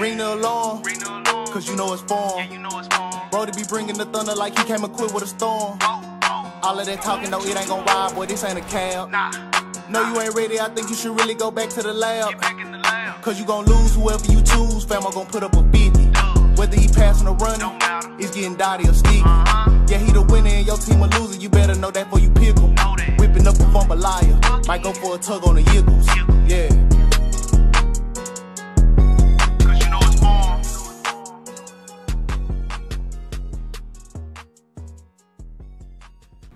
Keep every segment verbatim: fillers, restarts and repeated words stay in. Ring the alarm, Ring the alarm. Cause you know it's form. Yeah, you know it's form. Bro, to be bringing the thunder like he came equipped with a storm. Oh, oh. All of that talking, though, it ain't gon' ride, boy, this ain't a cab. Nah. No, you ain't ready, I think you should really go back to the lab. Get back in the lab. Cause you gon' lose whoever you choose, fam, I'm gon' put up a fifty. Duh. Whether he passing or running, it's getting dotty or sticky. Uh-huh. Yeah, he the winner and your team a loser, you better know that before you pick him. Whipping up a fumbleia, might go for a tug on the yiggles. Yeah.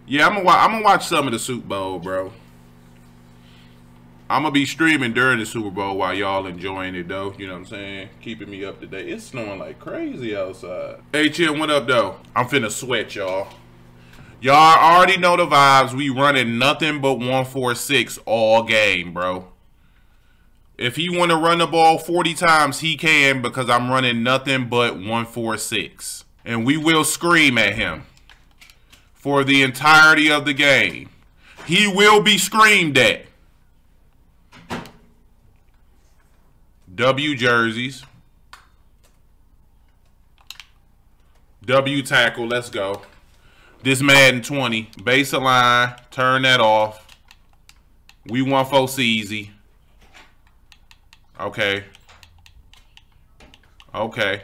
Yeah, I'm gonna watch, I'm gonna watch some of the Super Bowl, bro. I'm gonna be streaming during the Super Bowl while y'all enjoying it, though. You know what I'm saying? Keeping me up to date. It's snowing like crazy outside. Hey, Chim, what up, though? I'm finna sweat, y'all. Y'all already know the vibes. We running nothing but one four six all game, bro. If he want to run the ball forty times, he can, because I'm running nothing but one four six. And we will scream at him. For the entirety of the game. He will be screamed at. W jerseys. W tackle. Let's go. This Madden twenty. Base align. Turn that off. We want folks easy. Okay. Okay.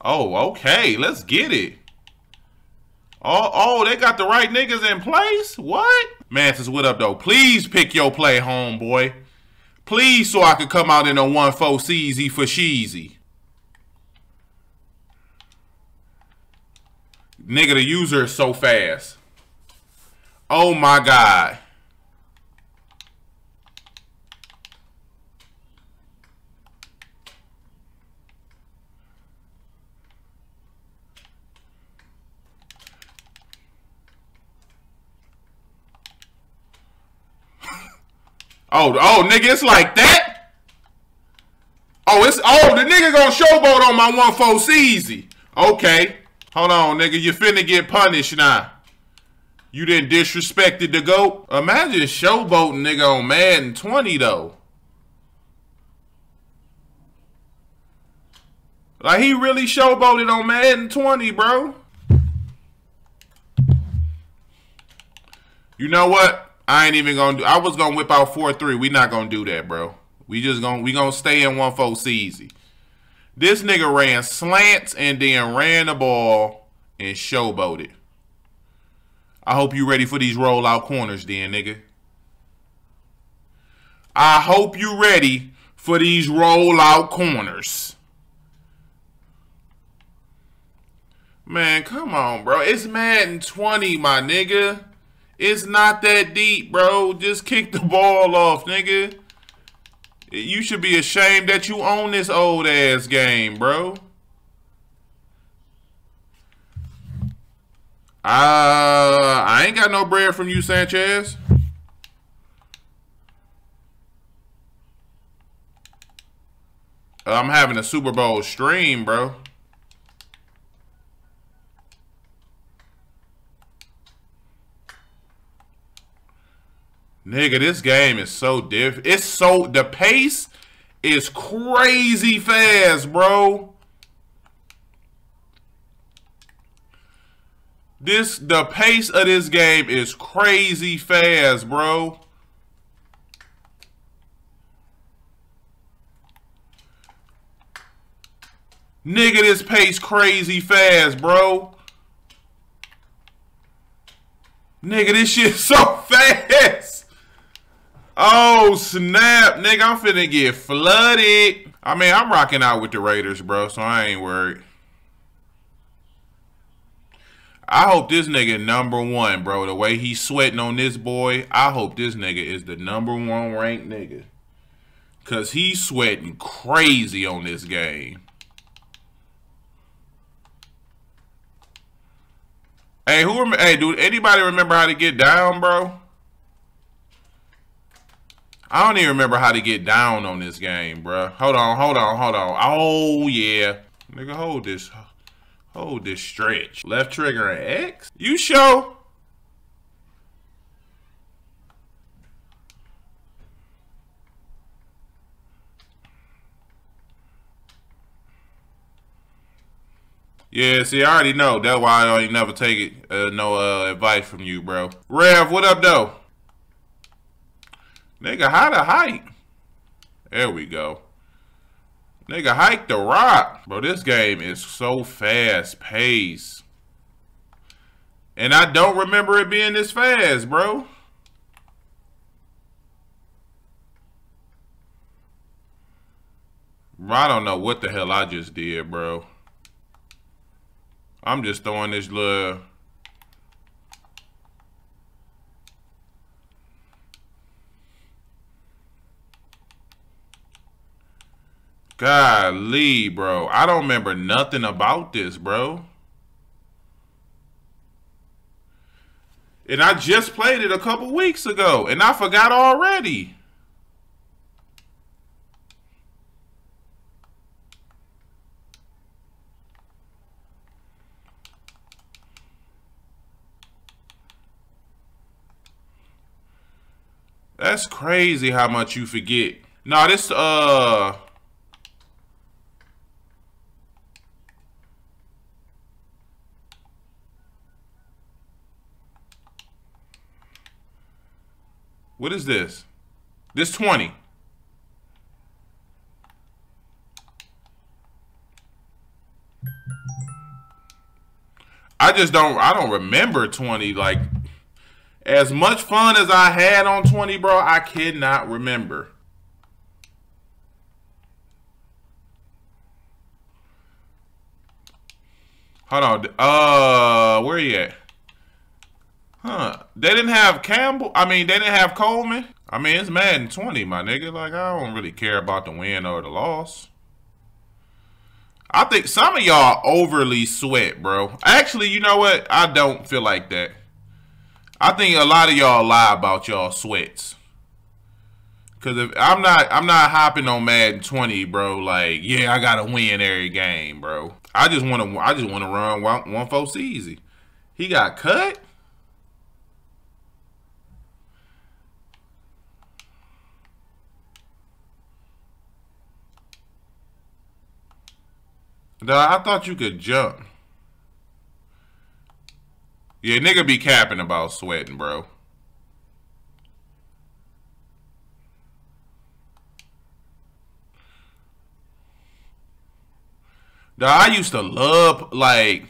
Oh, okay. Let's get it. Oh, oh, they got the right niggas in place? What? Mantis, what up, though? Please pick your play, homeboy. Please, so I could come out in a one four C Z for sheezy. Nigga, the user is so fast. Oh, my God. Oh, oh, nigga, it's like that? Oh, it's, oh, the nigga gonna showboat on my one four easy. Okay. Hold on, nigga. You finna get punished now. You didn't disrespected the GOAT. Imagine showboating nigga on Madden twenty, though. Like, he really showboated on Madden twenty, bro. You know what? I ain't even gonna do. I was gonna whip out four three. We not gonna do that, bro. We just gonna we gonna stay in one four C Z. This nigga ran slants and then ran the ball and showboated. I hope you ready for these rollout corners, then, nigga. I hope you ready for these rollout corners. Man, come on, bro. It's Madden twenty, my nigga. It's not that deep, bro. Just kick the ball off, nigga. You should be ashamed that you own this old ass game, bro. Uh, I ain't got no bread from you, Sanchez. I'm having a Super Bowl stream, bro. Nigga, this game is so diff. It's so, the pace is crazy fast, bro. This, the pace of this game is crazy fast, bro. Nigga, this pace crazy fast, bro. Nigga, this shit so fast. Oh, snap. Nigga, I'm finna get flooded. I mean, I'm rocking out with the Raiders, bro, so I ain't worried. I hope this nigga number one, bro. The way he's sweating on this boy, I hope this nigga is the number one ranked nigga. Because he's sweating crazy on this game. Hey, who? Hey, dude, anybody remember how to get down, bro? I don't even remember how to get down on this game, bro. Hold on, hold on, hold on. Oh, yeah. Nigga, hold this. Hold this stretch. Left trigger and X? You show? Yeah, see, I already know. That's why I ain't never take it, uh, no uh, advice from you, bro. Rev, what up, though? Nigga, how to hike? There we go. Nigga, hike the rock. Bro, this game is so fast-paced. And I don't remember it being this fast, bro. I don't know what the hell I just did, bro. I'm just throwing this little... Golly, bro. I don't remember nothing about this, bro. And I just played it a couple weeks ago, and I forgot already. That's crazy how much you forget. Nah, this, uh... What is this? This twenty. I just don't, I don't remember twenty. Like, as much fun as I had on twenty, bro, I cannot remember. Hold on. Uh, where you at? Huh. They didn't have Campbell. I mean, they didn't have Coleman. I mean, it's Madden twenty, my nigga. Like, I don't really care about the win or the loss. I think some of y'all overly sweat, bro. Actually, you know what? I don't feel like that. I think a lot of y'all lie about y'all sweats. Cause if I'm not I'm not hopping on Madden twenty, bro, like, yeah, I gotta win every game, bro. I just wanna I just wanna run one one four easy. He got cut? Nah, I thought you could jump. Yeah, nigga be capping about sweating, bro. Nah, I used to love, like,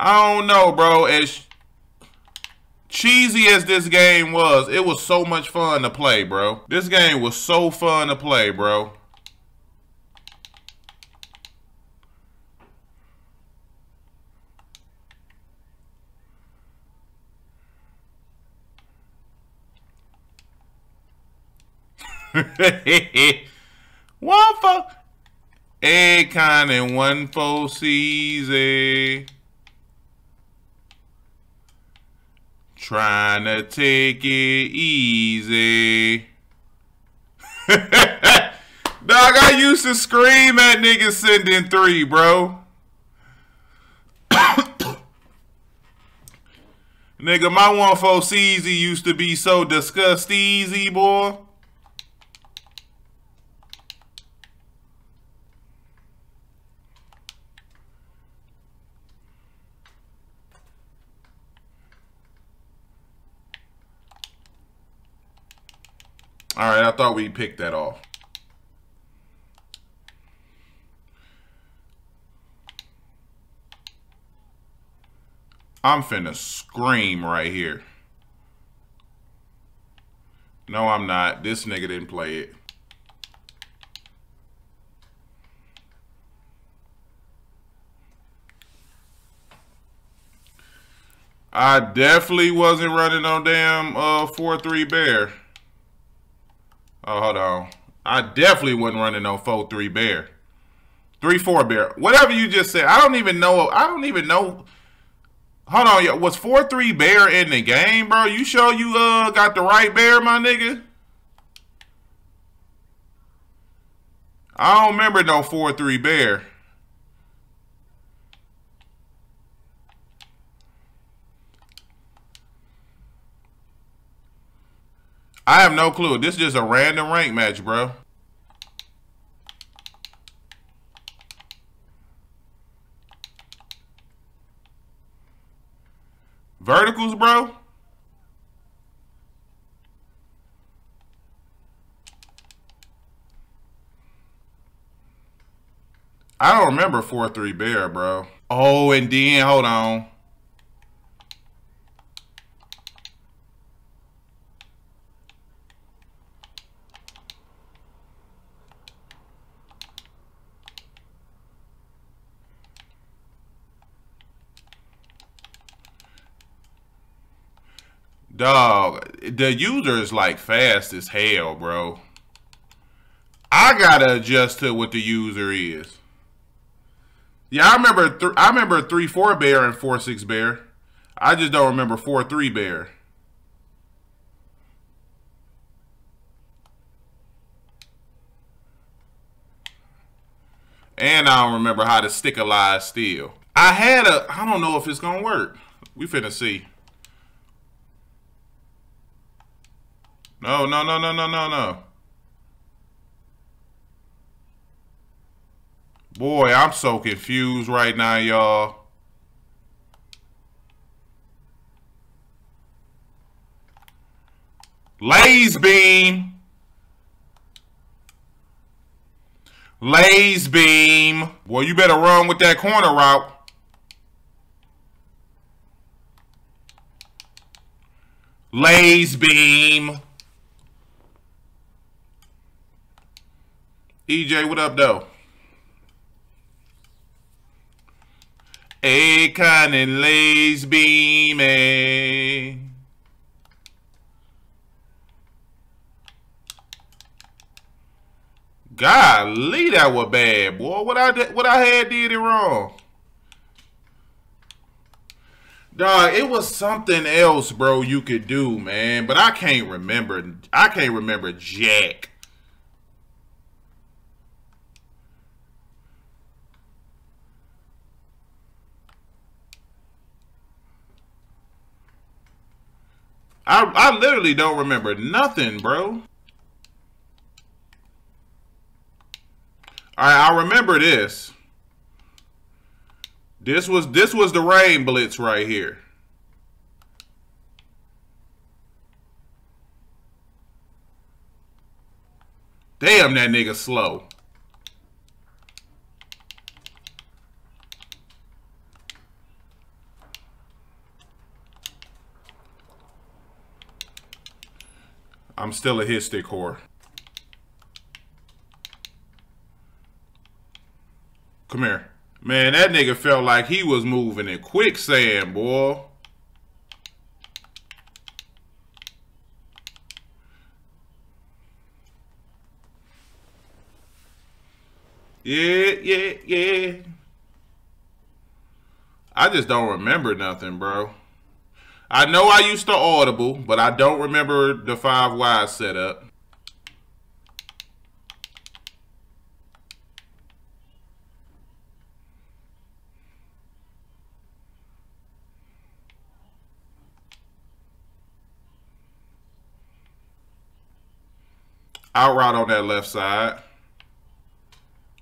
I don't know, bro. As cheesy as this game was, it was so much fun to play, bro. This game was so fun to play, bro. One for egg kind and one for season. Trying to take it easy. Dog, I used to scream at niggas sending three, bro. Nigga, my one for season used to be so disgust easy, boy. All right, I thought we picked that off. I'm finna scream right here. No, I'm not. This nigga didn't play it. I definitely wasn't running on damn uh, four three bear. Oh, hold on. I definitely wasn't running no four three bear. three four bear. Whatever you just said. I don't even know. I don't even know. Hold on. Was four three bear in the game, bro? You sure you uh got the right bear, my nigga? I don't remember no four three bear. I have no clue. This is just a random rank match, bro. Verticals, bro. I don't remember four three Bear, bro. Oh, and then, hold on. Dog, the user is like fast as hell, bro. I gotta adjust to what the user is. Yeah, I remember. Th I remember three four Bear and four six Bear. I just don't remember four three Bear. And I don't remember how to stick a live steal. I had a. I don't know if it's gonna work. We finna see. No, no, no, no, no, no, no. Boy, I'm so confused right now, y'all. Lays beam. Lays beam. Boy, you better run with that corner route. Lays beam. E J, what up, though? A kind of lays beam, eh? Golly, that was bad, boy. What I did, what I had did it wrong, dog. It was something else, bro. You could do, man, but I can't remember. I can't remember jack. I, I literally don't remember nothing, bro. Alright, I remember this. This was this was the rain blitz right here. Damn, that nigga slow. I'm still a hit stick whore. Come here. Man, that nigga felt like he was moving in quicksand, boy. Yeah, yeah, yeah. I just don't remember nothing, bro. I know I used to audible, but I don't remember the five wide setup. Out route on that left side.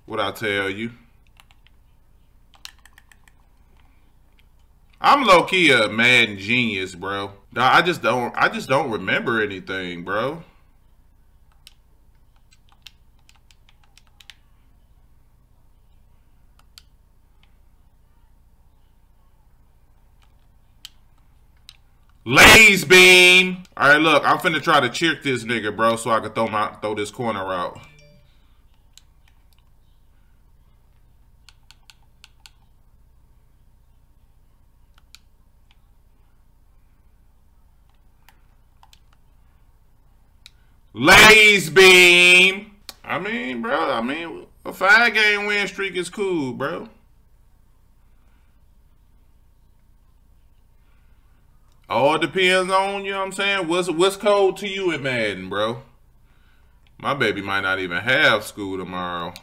What'd I tell you? I'm low-key a Madden genius, bro. I just don't I just don't remember anything, bro. Lays beam. All right, look, I'm finna try to check this nigga, bro, so I can throw my throw this corner out. Lays beam. I mean, bro, I mean, a five game win streak is cool, bro. All depends on, you know what I'm saying, what's what's cold to you in Madden, bro. My baby might not even have school tomorrow.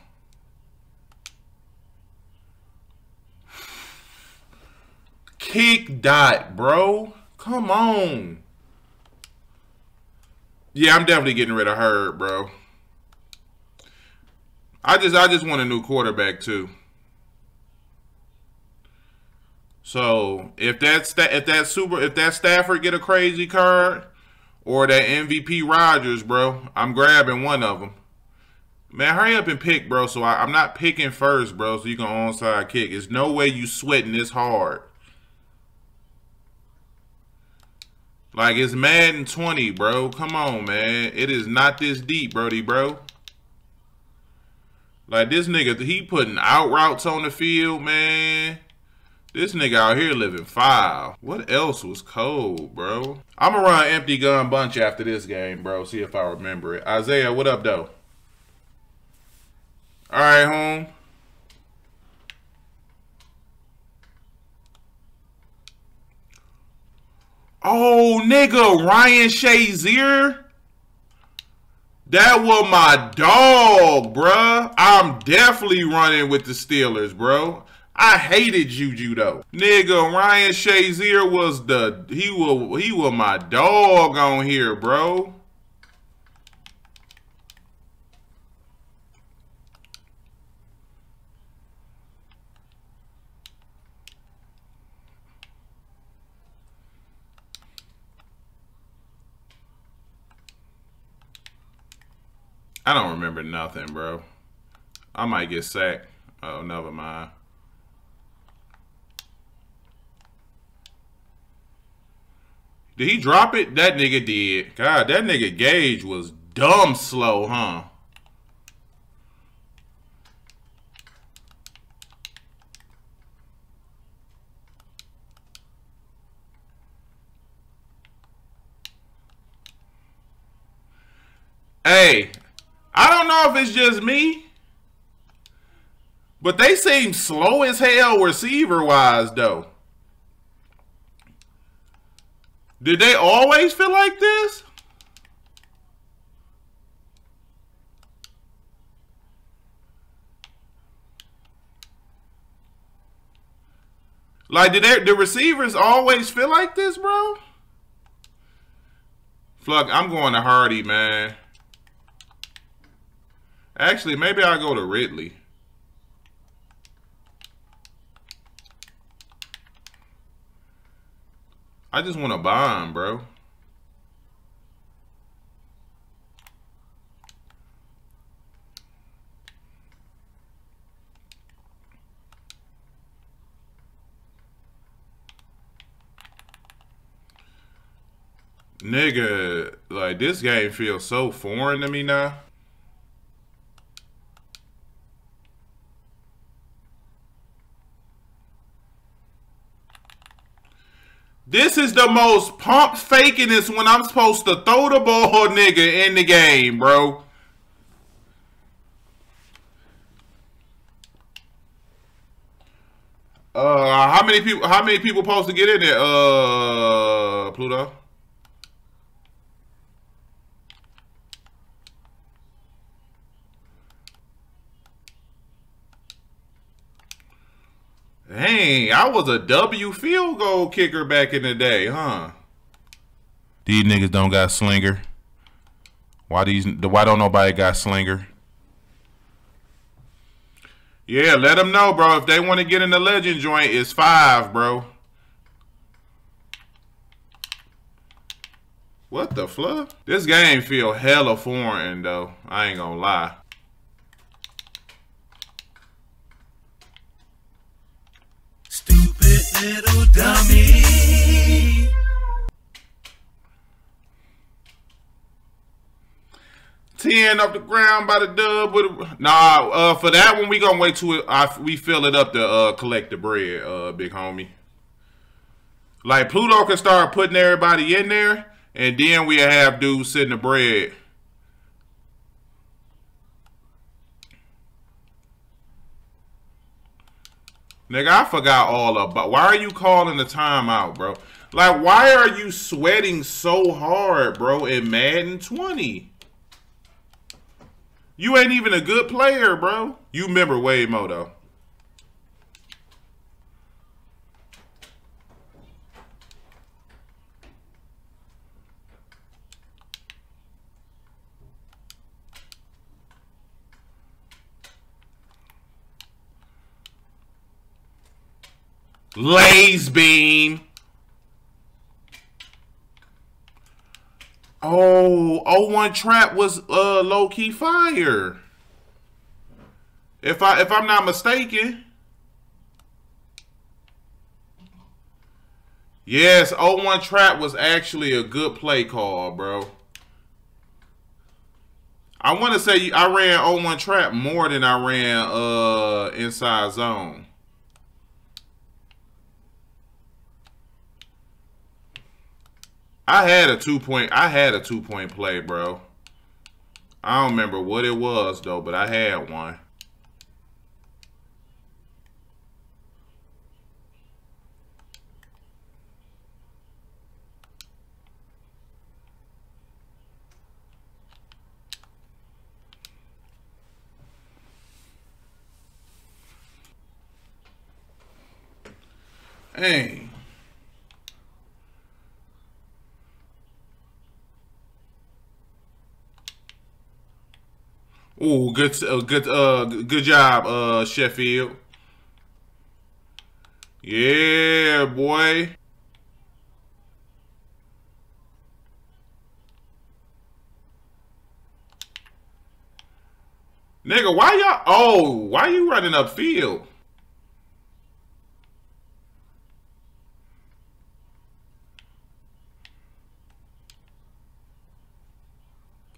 Kick dot, bro. Come on. Yeah, I'm definitely getting rid of Hurd, bro. I just I just want a new quarterback too. So if that's that, if that super, if that Stafford get a crazy card, or that M V P Rodgers, bro, I'm grabbing one of them. Man, hurry up and pick, bro. So I, I'm not picking first, bro. So you can onside kick. There's no way you sweating this hard. Like, it's Madden twenty, bro. Come on, man. It is not this deep, Brody, bro. Like, this nigga, he putting out routes on the field, man. This nigga out here living foul. What else was cold, bro? I'ma run empty gun bunch after this game, bro. See if I remember it. Isaiah, what up, though? All right, home. Oh, nigga, Ryan Shazier. That was my dog, bruh. I'm definitely running with the Steelers, bro. I hated Juju though. Nigga, Ryan Shazier was the he was he was my dog on here, bro. I don't remember nothing, bro. I might get sacked. Oh, never mind. Did he drop it? That nigga did. God, that nigga Gage was dumb slow, huh? Hey, I don't know if it's just me, but they seem slow as hell receiver-wise, though. Did they always feel like this? Like, did they, the receivers always feel like this, bro? Fuck, I'm going to Hardy, man. Actually, maybe I'll go to Ridley. I just want to bomb, bro. Nigga, like, this game feels so foreign to me now. This is the most pump fakingest when I'm supposed to throw the ball, nigga, in the game, bro. Uh, how many people? How many people supposed to get in there? Uh, Pluto. Dang, I was a W field goal kicker back in the day, huh? These niggas don't got slinger. Why these? Why don't nobody got slinger? Yeah, let them know, bro. If they want to get in the legend joint, it's five, bro. What the fluff? This game feel hella foreign, though. I ain't gonna lie. Little dummy. ten up the ground by the dub. With a, nah, uh, for that one, we gonna wait till it, I, we fill it up to uh, collect the bread, uh, big homie. Like, Pluto can start putting everybody in there, and then we have dudes sitting the bread. Nigga, I forgot all about. Why are you calling the timeout, bro? Like, why are you sweating so hard, bro, in Madden twenty? You ain't even a good player, bro. You remember Waymo, though. Lays beam. Oh, oh one trap was uh, low key fire. If I if I'm not mistaken. Yes, oh one trap was actually a good play call, bro. I want to say I ran oh one trap more than I ran uh, inside zone. I had a two point. I had a two point play, bro. I don't remember what it was though, but I had one. Hey. Ooh, good, uh, good, uh, good job, uh, Sheffield. Yeah, boy. Nigga, why y'all? Oh, why you running upfield?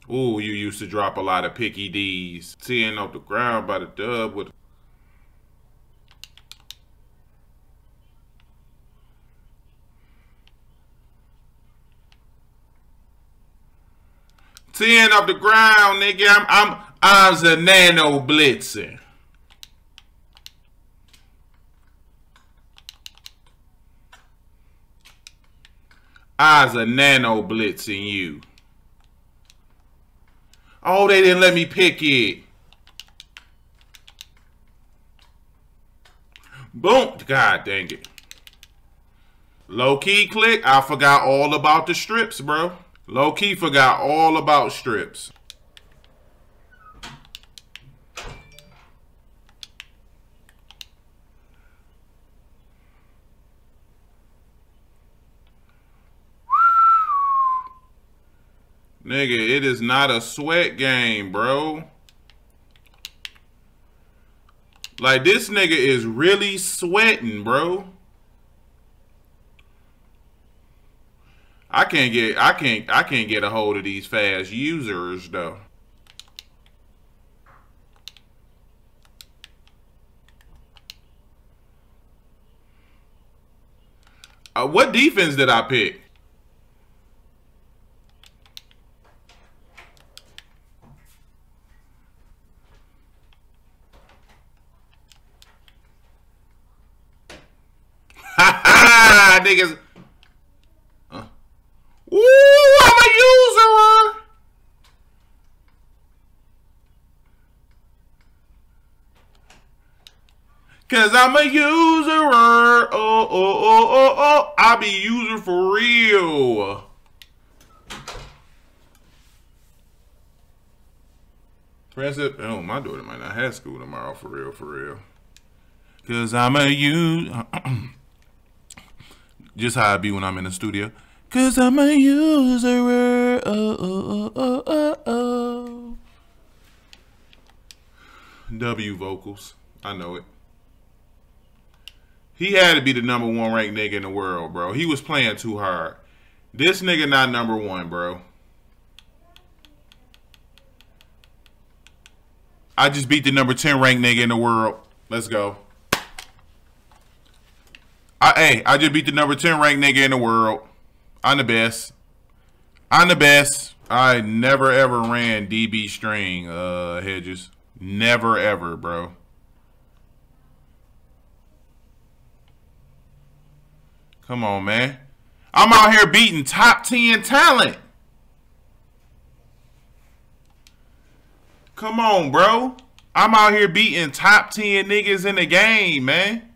Ooh, you used to drop a lot of picky D's. Teeing off the ground by the dub with... Teeing off the ground, nigga. I'm, I'm, I'm Zanano blitzing. I'm Zanano blitzing you. Oh, they didn't let me pick it. Boom. God dang it. Low-key click. I forgot all about the strips, bro. Low-key forgot all about strips. Nigga, it is not a sweat game, bro. Like, this nigga is really sweating, bro. I can't get I can't I can't get a hold of these fast users though. Uh, what defense did I pick? Niggas. Uh. Ooh, I'm a usurer. Cause I'm a usurer. Oh, oh, oh, oh, oh. I be user for real. Present. Oh, my daughter might not have school tomorrow for real, for real. Cause I'm a user. Just how I be when I'm in the studio. Cause I'm a usurer. Oh, oh, oh, oh, oh. W vocals. I know it. He had to be the number one ranked nigga in the world, bro. He was playing too hard. This nigga not number one, bro. I just beat the number ten ranked nigga in the world. Let's go. I, hey, I just beat the number ten ranked nigga in the world. I'm the best. I'm the best. I never ever ran D B string, uh, Hedges. Never ever, bro. Come on, man. I'm out here beating top ten talent. Come on, bro. I'm out here beating top ten niggas in the game, man.